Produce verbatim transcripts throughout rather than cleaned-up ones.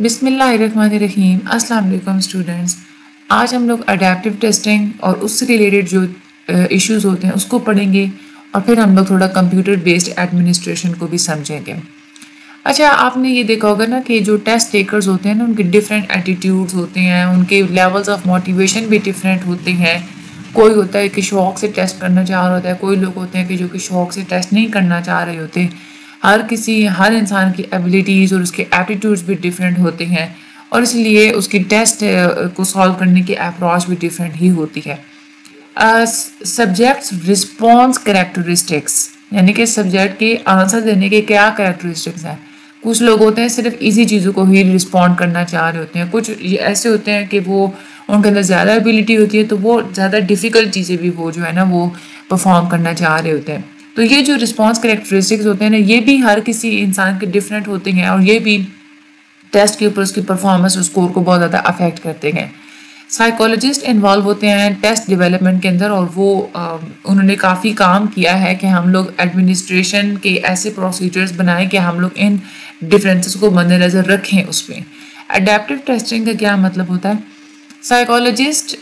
बिस्मिल्लाहिर्रहमानिर्रहीम। अस्सलाम वालेकुम स्टूडेंट्स। आज हम लोग अडैप्टिव टेस्टिंग और उससे रिलेटेड जो इश्यूज़ होते हैं उसको पढ़ेंगे और फिर हम लोग थोड़ा कंप्यूटर बेस्ड एडमिनिस्ट्रेशन को भी समझेंगे। अच्छा, आपने ये देखा होगा ना कि जो टेस्ट टेकर्स होते हैं ना उनके डिफरेंट एटीट्यूड्स होते हैं, उनके लेवल्स ऑफ मोटिवेशन भी डिफरेंट होते हैं। कोई होता है कि शौक़ से टेस्ट करना चाह रहा होता है, कोई लोग होते हैं कि जो कि शौक़ से टेस्ट नहीं करना चाह रहे होते। हर किसी हर इंसान की एबिलिटीज़ और उसके एटीट्यूड्स भी डिफरेंट होते हैं और इसलिए उसकी टेस्ट को सॉल्व करने की अप्रोच भी डिफरेंट ही होती है। सब्जेक्ट्स रिस्पॉन्स करैक्टरिस्टिक्स, यानी कि सब्जेक्ट के आंसर देने के क्या करैक्टरिस्टिक्स हैं। कुछ लोग होते हैं सिर्फ इजी चीज़ों को ही रिस्पॉन्ड करना चाह रहे होते हैं, कुछ ऐसे होते हैं कि वो उनके अंदर ज़्यादा एबिलिटी होती है तो वो ज़्यादा डिफ़िकल्ट चीज़ें भी वो जो है ना वो परफॉर्म करना चाह रहे होते हैं। तो ये जो रिस्पॉन्स करैक्टरिस्टिक्स होते हैं ना ये भी हर किसी इंसान के डिफरेंट होते हैं और ये भी टेस्ट के ऊपर उसकी परफॉर्मेंस और स्कोर को बहुत ज़्यादा अफेक्ट करते हैं। साइकोलॉजिस्ट इन्वॉल्व होते हैं टेस्ट डेवलपमेंट के अंदर और वो आ, उन्होंने काफ़ी काम किया है कि हम लोग एडमिनिस्ट्रेशन के ऐसे प्रोसीजर्स बनाएं कि हम लोग इन डिफरेंसेस को मद्देनज़र रखें। उस पर अडेप्टिव टेस्टिंग का क्या मतलब होता है? साइकोलॉजिस्ट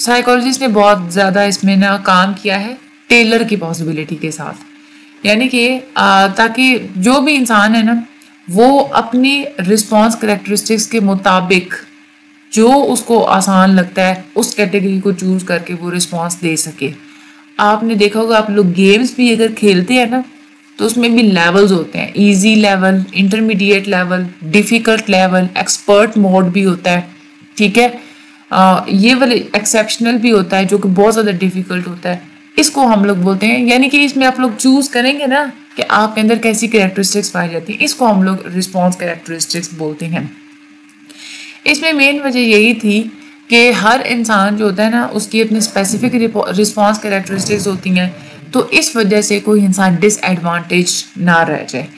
साइकोलॉजिस्ट ने बहुत ज़्यादा इसमें ना काम किया है टेलर की पॉसिबिलिटी के साथ, यानी कि ताकि जो भी इंसान है ना वो अपनी रिस्पॉन्स करैक्टरिस्टिक्स के मुताबिक जो उसको आसान लगता है उस कैटेगरी को चूज़ करके वो रिस्पॉन्स दे सके। आपने देखा होगा, आप लोग गेम्स भी अगर खेलते हैं ना तो उसमें भी लेवल्स होते हैं, easy level, intermediate level, difficult level, expert mode भी होता है, ठीक है। आ, ये वाले एक्सेप्शनल भी होता है जो कि बहुत ज़्यादा डिफ़िकल्ट होता है, इसको हम लोग बोलते हैं। यानी कि इसमें आप लोग चूज़ करेंगे ना कि आपके अंदर कैसी करैक्टरिस्टिक्स पाई जाती है, इसको हम लोग रिस्पॉन्स करैक्टरिस्टिक्स बोलते हैं। इसमें मेन वजह यही थी कि हर इंसान जो होता है ना उसकी अपनी स्पेसिफिक रिस्पॉन्स करैक्टरिस्टिक्स होती हैं, तो इस वजह से कोई इंसान डिसएडवांटेज ना रह जाए।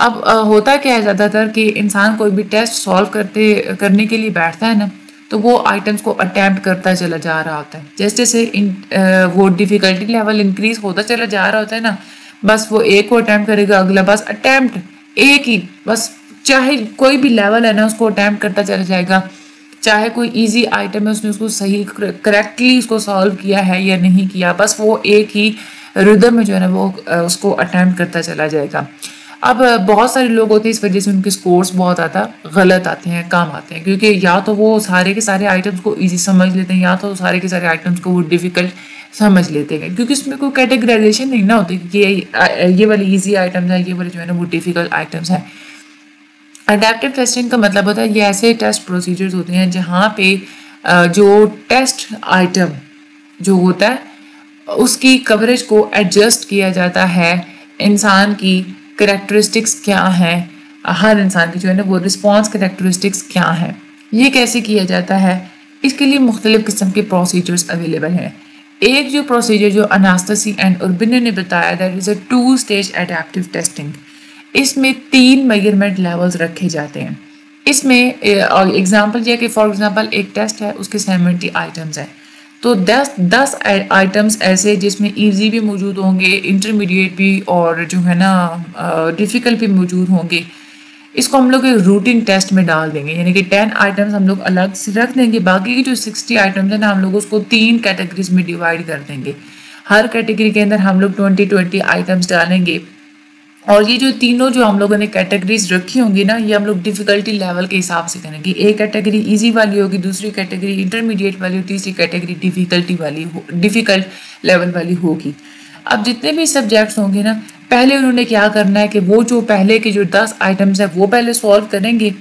अब आ, होता क्या है ज़्यादातर कि इंसान कोई भी टेस्ट सॉल्व करते करने के लिए बैठता है ना तो वो आइटम्स को अटैम्प्ट करता चला जा रहा होता है, जैसे जैसे वो डिफ़िकल्टी लेवल इंक्रीज़ होता चला जा रहा होता है ना, बस वो एक को अटैम्प्ट करेगा, अगला बस अटैम्प्ट एक ही, बस चाहे कोई भी लेवल है ना उसको अटैम्प्ट करता चला जाएगा। चाहे कोई इजी आइटम है उसने उसको सही करेक्टली उसको सॉल्व किया है या नहीं किया, बस वो एक ही रिदम में जो है ना वो उसको अटैम्प्ट करता चला जाएगा। अब बहुत सारे लोग होते हैं इस वजह से उनके स्कोर्स बहुत ज़्यादा गलत आते हैं, कम आते हैं, क्योंकि या तो वो सारे के सारे आइटम्स को इजी समझ लेते हैं या तो सारे के सारे आइटम्स को वो डिफ़िकल्ट समझ लेते हैं, क्योंकि इसमें कोई कैटेगराइजेशन नहीं ना होती कि ये ये वाले इजी आइटम्स हैं, ये वाले जो है ना वो डिफ़िकल्ट आइटम्स हैं। अडैप्टिव टेस्टिंग का मतलब होता है ये ऐसे टेस्ट प्रोसीजर्स होते हैं जहाँ पर जो टेस्ट आइटम जो होता है उसकी कवरेज को एडजस्ट किया जाता है, इंसान की करैक्टरिस्टिक्स क्या हैं, हर इंसान की जो है ना वो रिस्पॉन्स करैक्टरिस्टिक्स क्या हैं, ये कैसे किया जाता है, इसके लिए मुख्तलिफ़ किस्म के प्रोसीजर्स अवेलेबल हैं। एक जो प्रोसीजर जो अनास्तासी एंड उर्बिनो ने बताया that is a two stage adaptive testing, इसमें तीन मेजरमेंट लेवल्स रखे जाते हैं। इसमें एग्ज़ाम्पल यह कि फॉर एग्ज़ाम्पल एक टेस्ट है उसके सेवेंटी आइटम्स हैं, तो दस दस आइटम्स ऐसे जिसमें इजी भी मौजूद होंगे, इंटरमीडिएट भी और जो है ना डिफ़िकल्ट भी मौजूद होंगे। इसको हम लोग एक रूटीन टेस्ट में डाल देंगे, यानी कि टेन आइटम्स हम लोग अलग से रख देंगे, बाकी की जो सिक्सटी आइटम्स हैं ना हम लोग उसको तीन कैटेगरीज में डिवाइड कर देंगे। हर कैटेगरी के अंदर हम लोग ट्वेंटी ट्वेंटी आइटम्स डालेंगे और ये जो तीनों जो हम लोगों ने कैटेगरीज रखी होंगी ना ये हम लोग डिफ़िकल्टी लेवल के हिसाब से करेंगे। एक कैटेगरी इजी वाली होगी, दूसरी कैटेगरी इंटरमीडिएट वाली, तीसरी कैटेगरी डिफ़िकल्टी वाली हो डिफ़िकल्ट लेवल वाली होगी। अब जितने भी सब्जेक्ट्स होंगे ना पहले उन्होंने क्या करना है कि वो जो पहले के जो दस आइटम्स हैं वो पहले सॉल्व करेंगे,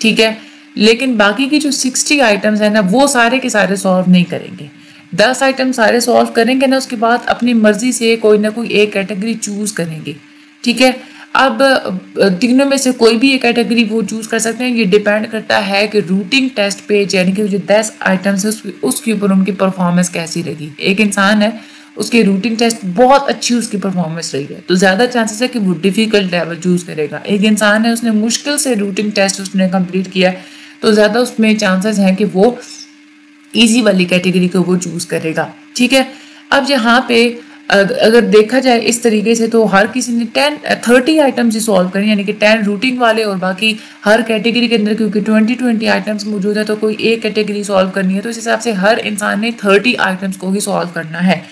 ठीक है, लेकिन बाकी की जो सिक्सटी आइटम्स हैं ना वो सारे के सारे सॉल्व नहीं करेंगे। दस आइटम सारे सॉल्व करेंगे ना, उसके बाद अपनी मर्ज़ी से कोई ना कोई एक कैटेगरी चूज़ करेंगे, ठीक है। अब तीनों में से कोई भी एक कैटेगरी वो चूज़ कर सकते हैं, ये डिपेंड करता है कि रूटीन टेस्ट पे यानी कि जो दस आइटम्स हैं उसके ऊपर उनकी परफॉर्मेंस कैसी रही। एक इंसान है उसके रूटीन टेस्ट बहुत अच्छी उसकी परफॉर्मेंस रही है तो ज़्यादा चांसेस है कि वो डिफ़िकल्ट लेवल चूज़ करेगा। एक इंसान है उसने मुश्किल से रूटीन टेस्ट उसने कम्प्लीट किया तो ज़्यादा उसमें चांसेस हैं कि वो ईजी वाली कैटेगरी को वो चूज़ करेगा, ठीक है। अब यहाँ पे अगर देखा जाए इस तरीके से तो हर किसी ने टेन थर्टी आइटम्स ही सॉल्व करें, यानी कि टेन रूटिंग वाले और बाकी हर कैटेगरी के अंदर क्योंकि ट्वेंटी ट्वेंटी आइटम्स मौजूद है तो कोई एक कैटेगरी सॉल्व करनी है, तो इस हिसाब से हर इंसान ने थर्टी आइटम्स को ही सॉल्व करना है।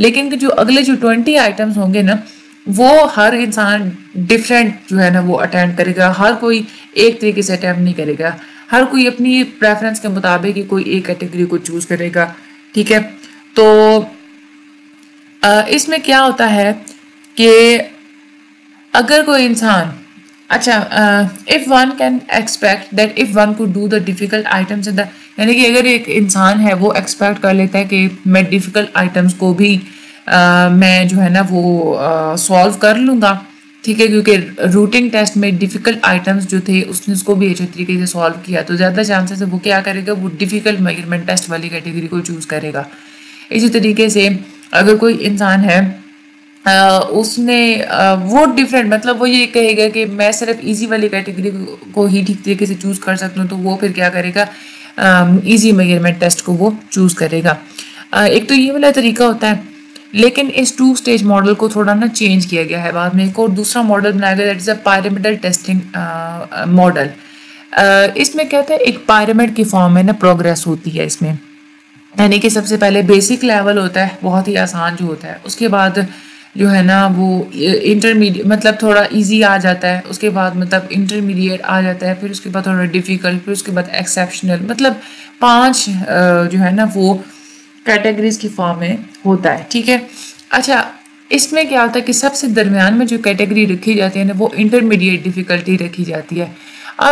लेकिन जो अगले जो ट्वेंटी आइटम्स होंगे ना वो हर इंसान डिफरेंट जो है ना वो अटैम्प्ट करेगा, हर कोई एक तरीके से अटैम्प्ट नहीं करेगा, हर कोई अपनी प्रेफरेंस के मुताबिक ही कोई एक कैटेगरी को चूज़ करेगा। ठीक है, तो इसमें क्या होता है कि अगर कोई इंसान अच्छा if one can expect that if one could do the difficult items in the, यानी कि अगर एक इंसान है वो एक्सपेक्ट कर लेता है कि मैं डिफ़िकल्ट आइटम्स को भी uh, मैं जो है ना वो सॉल्व uh, कर लूँगा। ठीक है, क्योंकि रूटिंग टेस्ट में डिफ़िकल्ट आइटम्स जो थे उसने उसको भी अच्छे तरीके से सॉल्व किया, तो ज़्यादा चांसेस है वो क्या करेगा, वो डिफ़िकल्ट मेजरमेंट टेस्ट वाली कैटेगरी को चूज़ करेगा। इसी तरीके से अगर कोई इंसान है आ, उसने आ, वो डिफरेंट मतलब वो ये कहेगा कि मैं सिर्फ इजी वाली कैटेगरी को ही ठीक तरीके से चूज़ कर सकता हूँ, तो वो फिर क्या करेगा, इजी मेजरमेंट टेस्ट को वो चूज़ करेगा। आ, एक तो ये वाला तरीका होता है, लेकिन इस टू स्टेज मॉडल को थोड़ा ना चेंज किया गया है बाद में, एक और दूसरा मॉडल बनाया गया that is a pyramidal testing model. इसमें क्या होता है, एक पिरामिड की फॉर्म में ना प्रोग्रेस होती है इसमें, यानी कि सबसे पहले बेसिक लेवल होता है बहुत ही आसान जो होता है, उसके बाद जो है ना वो इंटरमीडिएट मतलब थोड़ा इजी आ जाता है, उसके बाद मतलब इंटरमीडिएट आ जाता है, फिर उसके बाद थोड़ा डिफ़िकल्ट, फिर उसके बाद एक्सेप्शनल, मतलब पांच जो है ना वो कैटेगरीज की फॉर्म में होता है। ठीक है, अच्छा इसमें क्या होता है कि सबसे दरमियान में जो कैटेगरी रखी जाती है ना वो इंटरमीडिएट डिफ़िकल्टी रखी जाती है।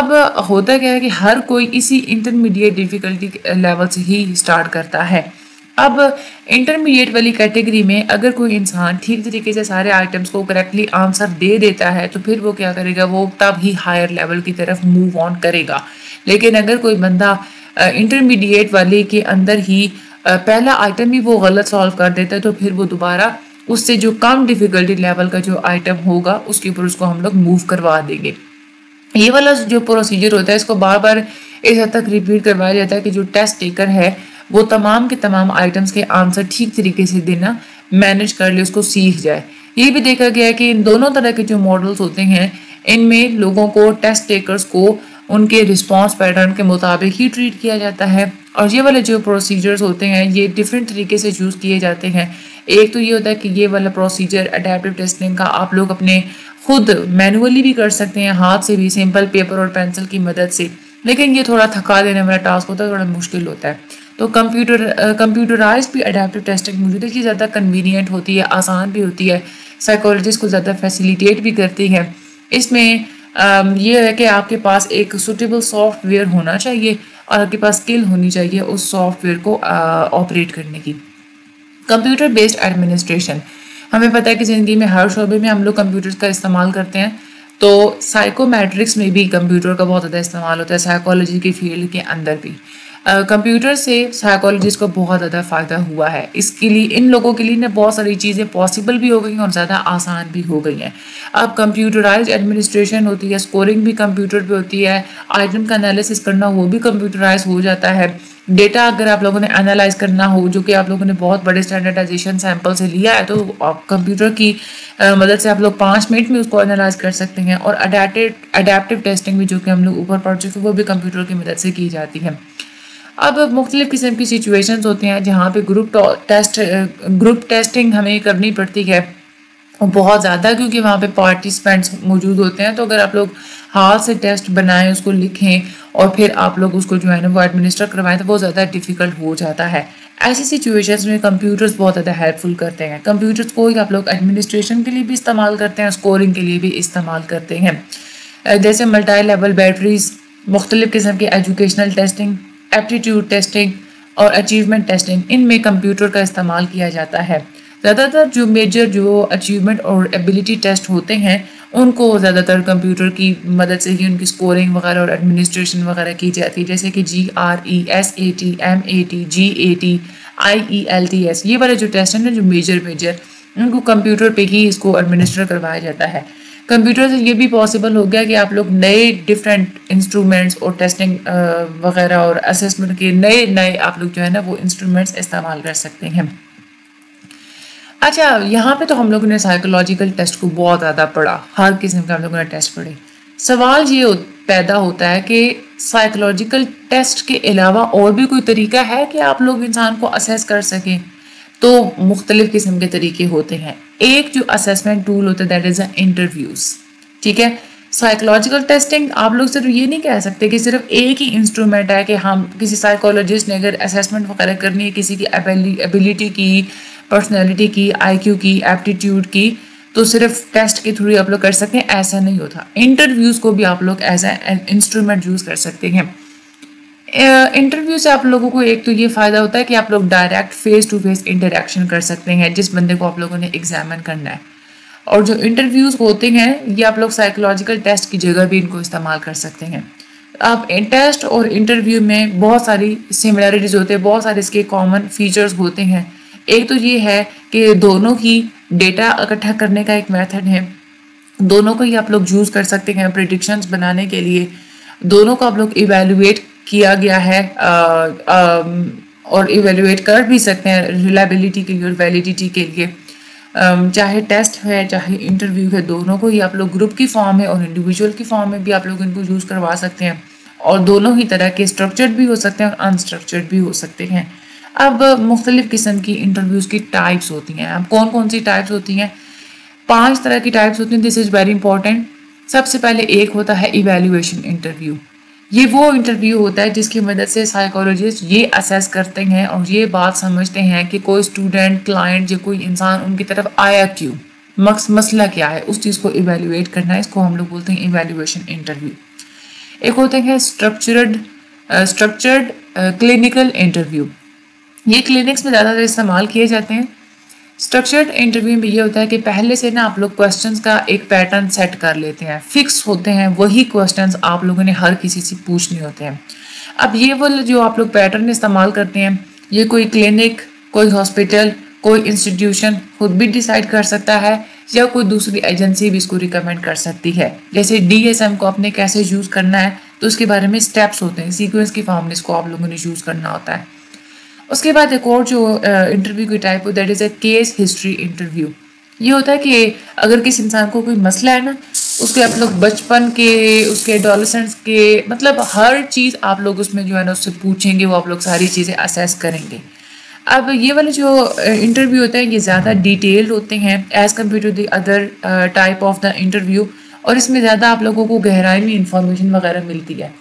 अब होता क्या है कि हर कोई इसी इंटरमीडिएट डिफ़िकल्टी लेवल से ही स्टार्ट करता है। अब इंटरमीडिएट वाली कैटेगरी में अगर कोई इंसान ठीक तरीके से सारे आइटम्स को करेक्टली आंसर दे देता है तो फिर वो क्या करेगा, वो तब ही हायर लेवल की तरफ मूव ऑन करेगा। लेकिन अगर कोई बंदा इंटरमीडिएट वाले के अंदर ही पहला आइटम ही वो गलत सॉल्व कर देता है तो फिर वो दोबारा उससे जो कम डिफ़िकल्टी लेवल का जो आइटम होगा उसके ऊपर उसको हम लोग मूव करवा देंगे। ये वाला जो प्रोसीजर होता है इसको बार बार इस हद तक रिपीट करवाया जाता है कि जो टेस्ट टेकर है वो तमाम के तमाम आइटम्स के आंसर ठीक तरीके से देना मैनेज कर ले, उसको सीख जाए। ये भी देखा गया है कि इन दोनों तरह के जो मॉडल्स होते हैं इनमें लोगों को टेस्ट टेकर्स को उनके रिस्पॉन्स पैटर्न के मुताबिक ही ट्रीट किया जाता है, और ये वाले जो प्रोसीजर्स होते हैं ये डिफरेंट तरीके से यूज़ किए जाते हैं। एक तो ये होता है कि ये वाला प्रोसीजर अडेप्टिव टेस्टिंग का आप लोग अपने खुद मैनुअली भी कर सकते हैं, हाथ से भी सिंपल पेपर और पेंसिल की मदद से, लेकिन ये थोड़ा थका देने वाला टास्क होता है, थोड़ा मुश्किल होता है। तो कंप्यूटर कंप्यूटराइज भी अडेप्टिव टेस्टिंग मौजूद है, ये ज़्यादा कन्वीनियंट होती है, आसान भी होती है, साइकोलॉजिस्ट को ज़्यादा फैसिलिटेट भी करती है। इसमें यह है कि आपके पास एक सूटेबल सॉफ्टवेयर होना चाहिए और आपके पास स्किल होनी चाहिए उस सॉफ्टवेयर को ऑपरेट करने की। कंप्यूटर बेस्ड एडमिनिस्ट्रेशन, हमें पता है कि ज़िंदगी में हर शोबे में हम लोग कंप्यूटर्स का इस्तेमाल करते हैं, तो साइकोमेट्रिक्स में भी कंप्यूटर का बहुत ज़्यादा इस्तेमाल होता है, साइकोलॉजी की फील्ड के अंदर भी कंप्यूटर uh, से साइकोलॉजिस्ट को बहुत ज़्यादा फ़ायदा हुआ है। इसके लिए इन लोगों के लिए ना बहुत सारी चीज़ें पॉसिबल भी हो गई हैं और ज़्यादा आसान भी हो गई हैं। अब कंप्यूटराइज एडमिनिस्ट्रेशन होती है, स्कोरिंग भी कंप्यूटर पे होती है, आइटम का एनालिसिस करना वो भी कंप्यूटराइज हो जाता है, डेटा अगर आप लोगों ने एनालाइज करना हो जो कि आप लोगों ने बहुत बड़े स्टैंडर्डाइजेशन सैम्पल से लिया है तो आप कंप्यूटर की आ, मदद से आप लोग पाँच मिनट में उसको एनालाइज कर सकते हैं। और अडेप्टिव अडेप्टिव टेस्टिंग भी जो कि हम लोग ऊपर पढ़ चुके हैं वो भी कंप्यूटर की मदद से की जाती है। अब मुख्तलिफ़ किस्म की सिचुएशंस होते हैं जहाँ पे ग्रुप टेस्ट ग्रुप टेस्टिंग हमें करनी पड़ती है बहुत ज़्यादा, क्योंकि वहाँ पे पार्टिसिपेंट्स मौजूद होते हैं। तो अगर आप लोग हाथ से टेस्ट बनाएं, उसको लिखें और फिर आप लोग उसको जो है ना वो एडमिनिस्टर करवाएं तो वो ज़्यादा डिफ़िकल्ट हो जाता है। ऐसी सिचुएशंस में कंप्यूटर्स बहुत ज़्यादा हेल्पफुल करते हैं। कंप्यूटर्स को ही आप लोग एडमिनिस्ट्रेशन के लिए भी इस्तेमाल करते हैं, स्कोरिंग के लिए भी इस्तेमाल करते हैं, जैसे मल्टी लेवल बैटरीज, मुख्तलिफ़ किस्म की एजुकेशनल टेस्टिंग, एप्टीट्यूड टेस्टिंग और अचीवमेंट टेस्टिंग, इनमें कंप्यूटर का इस्तेमाल किया जाता है। ज़्यादातर जो मेजर जो अचीवमेंट और एबिलिटी टेस्ट होते हैं उनको ज़्यादातर कंप्यूटर की मदद से ही उनकी स्कोरिंग वगैरह और एडमिनिस्ट्रेशन वगैरह की जाती है, जैसे कि G R E, S A T, M A T, G A T, I E L T S, ये वाले जो टेस्ट हैं ना जो मेजर मेजर उनको कंप्यूटर पे ही इसको एडमिनिस्टर करवाया जाता है। कंप्यूटर से ये भी पॉसिबल हो गया कि आप लोग नए डिफरेंट इंस्ट्रूमेंट्स और टेस्टिंग वगैरह और असेसमेंट के नए नए आप लोग जो है ना वो इंस्ट्रूमेंट्स इस्तेमाल कर सकते हैं। अच्छा, यहाँ पे तो हम लोगों ने साइकोलॉजिकल टेस्ट को बहुत ज़्यादा पढ़ा, हर किस्म के हम लोगों ने टेस्ट पढ़े। सवाल ये पैदा होता है कि साइकोलॉजिकल टेस्ट के अलावा और भी कोई तरीका है कि आप लोग इंसान को असेस कर सकें? तो मुख्तलिफ़ किस्म के तरीके होते हैं। एक जो असेसमेंट टूल होता है दैट इज़ अ इंटरव्यूज़, ठीक है। साइकोलॉजिकल टेस्टिंग आप लोग सिर्फ ये नहीं कह सकते कि सिर्फ एक ही इंस्ट्रूमेंट है कि हम किसी साइकोलॉजिस्ट ने अगर असेसमेंट वगैरह करनी है किसी की एबिलिटी की, पर्सनैलिटी की, आईक्यू की, एप्टीट्यूड की, तो सिर्फ टेस्ट के थ्रू आप लोग कर सकते हैं, ऐसा नहीं होता। इंटरव्यूज़ को भी आप लोग एज एन इंस्ट्रूमेंट यूज़ कर सकते हैं। इंटरव्यू से आप लोगों को एक तो ये फ़ायदा होता है कि आप लोग direct face to face interaction कर सकते हैं जिस बंदे को आप लोगों ने एग्जामिन करना है। और जो इंटरव्यूज़ होते हैं ये आप लोग साइकोलॉजिकल टेस्ट की जगह भी इनको इस्तेमाल कर सकते हैं। आप टेस्ट और इंटरव्यू में बहुत सारी सिमिलरिटीज़ होते हैं, बहुत सारे इसके कॉमन फीचर्स होते हैं। एक तो ये है कि दोनों की डेटा इकट्ठा करने का एक मेथड है, दोनों को ही आप लोग यूज़ कर सकते हैं प्रेडिक्शंस बनाने के लिए। दोनों को आप लोग इवेलुएट किया गया है आ, आ, और इवेलुएट कर भी सकते हैं रिलायबिलिटी के लिए और वैलिडिटी के लिए। चाहे टेस्ट है चाहे इंटरव्यू है, दोनों को ही आप लोग ग्रुप की फॉर्म में और इंडिविजुअल की फॉर्म में भी आप लोग इनको यूज़ करवा सकते हैं। और दोनों ही तरह के स्ट्रक्चर्ड भी हो सकते हैं और अनस्ट्रक्चर्ड भी हो सकते हैं। अब मुख्तलिफ़ किस्म की इंटरव्यूज़ की टाइप्स होती हैं। अब कौन कौन सी टाइप्स होती हैं? पांच तरह की टाइप्स होती हैं, दिस इज़ वेरी इंपॉर्टेंट। सबसे पहले एक होता है इवेल्युएशन इंटरव्यू। ये वो इंटरव्यू होता है जिसकी मदद से साइकोलॉजिस्ट ये असेस करते हैं और ये बात समझते हैं कि कोई स्टूडेंट, क्लाइंट या कोई इंसान उनकी तरफ आया क्यों, मकस मसला क्या है, उस चीज़ को इवेल्युएट करना है। इसको हम लोग बोलते हैं इवेल्युएशन इंटरव्यू। एक होते हैं स्ट्रक्चर्ड स्ट्रक्चर्ड क्लिनिकल इंटरव्यू। ये क्लिनिक्स में ज़्यादातर इस्तेमाल किए जाते हैं। स्ट्रक्चर्ड इंटरव्यू में ये होता है कि पहले से ना आप लोग क्वेश्चंस का एक पैटर्न सेट कर लेते हैं, फिक्स होते हैं, वही क्वेश्चंस आप लोगों ने हर किसी से पूछने होते हैं। अब ये वो जो आप लोग पैटर्न इस्तेमाल करते हैं, ये कोई क्लिनिक, कोई हॉस्पिटल, कोई इंस्टीट्यूशन खुद भी डिसाइड कर सकता है या कोई दूसरी एजेंसी भी इसको रिकमेंड कर सकती है। जैसे डी एस एम को आपने कैसे यूज़ करना है तो उसके बारे में स्टेप्स होते हैं, सीक्वेंस की फॉर्म में इसको आप लोगों ने यूज़ करना होता है। उसके बाद एक और जो इंटरव्यू की टाइप हो that is a case history interview. ये होता है कि अगर किसी इंसान को कोई मसला है ना, उसके आप लोग बचपन के, उसके एडोलसेंस के, मतलब हर चीज़ आप लोग उसमें जो है ना उससे पूछेंगे, वो आप लोग सारी चीज़ें असेस करेंगे। अब ये वाले जो इंटरव्यू होते हैं ये ज़्यादा डिटेल्ड होते हैं as compare to the other type of the interview, और इसमें ज़्यादा आप लोगों को गहराई में इंफॉर्मेशन वगैरह मिलती है।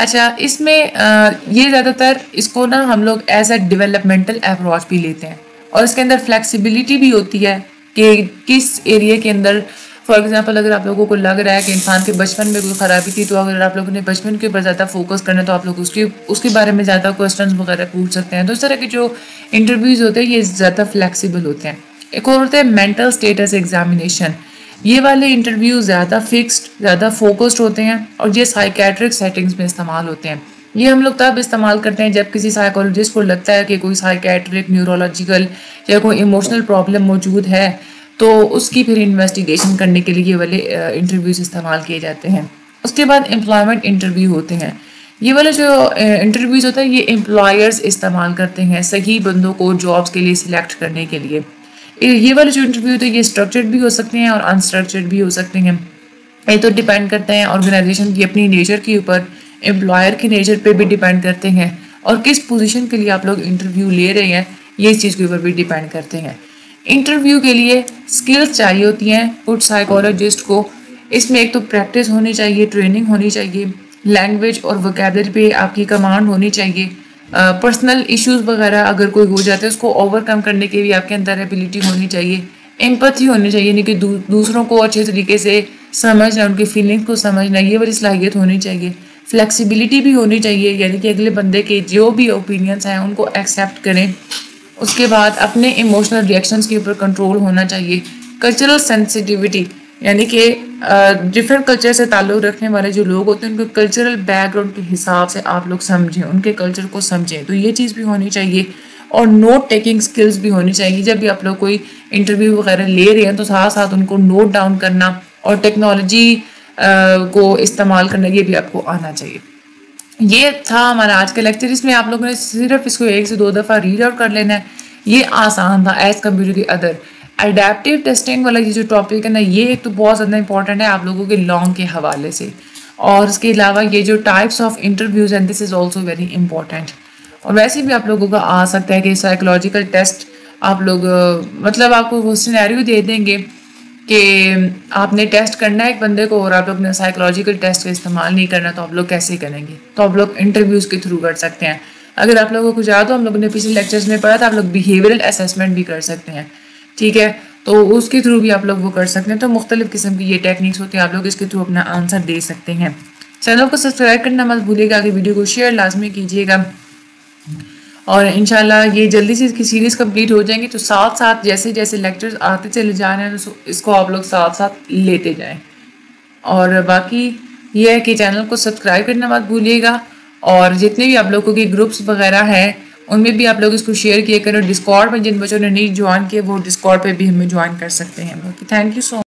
अच्छा, इसमें आ, ये ज़्यादातर इसको ना हम लोग एज अ डेवलपमेंटल अप्रोच भी लेते हैं और इसके अंदर फ्लेक्सिबिलिटी भी होती है कि किस एरिया के अंदर। फॉर एग्जांपल, अगर आप लोगों को लग रहा है कि इंसान के बचपन में कोई ख़राबी थी, तो अगर आप लोगों ने बचपन के ऊपर ज़्यादा फोकस करना है तो आप लोग उसके उसके बारे में ज़्यादा क्वेश्चन वगैरह पूछ सकते हैं। तो इस तरह के जो इंटरव्यूज़ होते हैं ये ज़्यादा फ्लैक्सीबल होते हैं। एक और होते हैं मेंटल स्टेटस एग्जामिनेशन। ये वाले इंटरव्यू ज़्यादा फिक्स्ड, ज़्यादा फोकस्ड होते हैं और ये साइकेट्रिक सेटिंग्स में इस्तेमाल होते हैं। ये हम लोग तब इस्तेमाल करते हैं जब किसी साइकोलॉजिस्ट को लगता है कि कोई साइकेट्रिक, न्यूरोलॉजिकल या कोई इमोशनल प्रॉब्लम मौजूद है, तो उसकी फिर इन्वेस्टिगेशन करने के लिए ये वाले इंटरव्यूज़ इस्तेमाल किए जाते हैं। उसके बाद एम्प्लॉयमेंट इंटरव्यू होते हैं। ये वाले जो इंटरव्यूज़ होता है ये एम्प्लॉयर्स इस्तेमाल करते हैं सही बंदों को जॉब्स के लिए सिलेक्ट करने के लिए। ये वाले जो इंटरव्यू होते हैं ये स्ट्रक्चर्ड भी हो सकते हैं और अनस्ट्रक्चर्ड भी हो सकते हैं। ये तो डिपेंड करते हैं ऑर्गेनाइजेशन की अपनी नेचर के ऊपर, एम्प्लॉयर के नेचर पे भी डिपेंड करते हैं और किस पोजीशन के लिए आप लोग इंटरव्यू ले रहे हैं ये इस चीज़ के ऊपर भी डिपेंड करते हैं। इंटरव्यू के लिए स्किल्स चाहिए होती हैं कुछ साइकोलॉजिस्ट को। इसमें एक तो प्रैक्टिस होनी चाहिए, ट्रेनिंग होनी चाहिए, लैंग्वेज और वोकैबुलरी पे आपकी कमांड होनी चाहिए। पर्सनल uh, इश्यूज़ वगैरह अगर कोई हो जाते हैं उसको ओवरकम करने के लिए आपके अंदर एबिलिटी होनी चाहिए। एम्पैथी होनी चाहिए, यानी कि दू, दूसरों को अच्छे तरीके से समझना, उनकी फीलिंग्स को समझना, ये वाली सलाहियत होनी चाहिए। फ्लेक्सिबिलिटी भी होनी चाहिए, यानी कि अगले बंदे के जो भी ओपिनियंस हैं उनको एक्सेप्ट करें। उसके बाद अपने इमोशनल रिएक्शंस के ऊपर कंट्रोल होना चाहिए। कल्चरल सेंसिटिविटी, यानी कि डिफरेंट कल्चर से ताल्लुक़ रखने वाले जो लोग होते हैं उनके कल्चरल बैकग्राउंड के हिसाब से आप लोग समझें, उनके कल्चर को समझें, तो ये चीज़ भी होनी चाहिए। और नोट टेकिंग स्किल्स भी होनी चाहिए। जब भी आप लोग कोई इंटरव्यू वगैरह ले रहे हैं तो साथ साथ उनको नोट डाउन करना और टेक्नोलॉजी को इस्तेमाल करना ये भी आपको आना चाहिए। ये था हमारा आज का लेक्चर। इसमें आप लोगों ने सिर्फ इसको एक से दो दफ़ा रीड आउट कर लेना है। ये आसान था as compare to the other. Adaptive testing वाला ये जो टॉपिक है ना, ये एक तो बहुत ज़्यादा इंपॉर्टेंट है आप लोगों के लॉन्ग के हवाले से, और उसके अलावा ये जो types of interviews and this is also very important. और वैसे भी आप लोगों का आ सकता है कि साइकोलॉजिकल टेस्ट आप लोग मतलब आपको वो सिनेरियो दे देंगे कि आपने टेस्ट करना है एक बंदे को और आप लोग ने साइकोलॉजिकल टेस्ट का इस्तेमाल नहीं करना, तो आप लोग कैसे करेंगे, तो आप लोग इंटरव्यूज़ के थ्रू कर सकते हैं। अगर आप लोगों को याद हो हम लोगों ने पिछले लेक्चर्स में पढ़ा था आप लोग बिहेवियरल असेसमेंट भी कर सकते हैं, ठीक है, तो उसके थ्रू भी आप लोग वो कर सकते हैं। तो मुख्तलिफ़ किस्म की ये टेक्निक्स होती हैं, आप लोग इसके थ्रू अपना आंसर दे सकते हैं। चैनल को सब्सक्राइब करना मत भूलिएगा, आगे वीडियो को शेयर लाजमी कीजिएगा, और इंशाल्लाह ये जल्दी से इसकी सीरीज़ कंप्लीट हो जाएंगी। तो साथ साथ जैसे जैसे लेक्चर्स आते चले जा रहे हैं तो इसको आप लोग साथ साथ लेते जाएं। और बाकी ये है कि चैनल को सब्सक्राइब करना मत भूलिएगा, और जितने भी आप लोगों के ग्रुप्स वगैरह हैं उनमें भी आप लोग इसको शेयर किया करो। डिस्कॉर्ड में जिन बच्चों ने नहीं ज्वाइन किया वो डिस्कॉर्ड पर भी हमें ज्वाइन कर सकते हैं। बाकी थैंक यू सो मच।